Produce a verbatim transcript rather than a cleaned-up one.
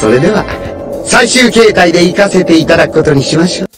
それでは最終形態で行かせていただくことにしましょう。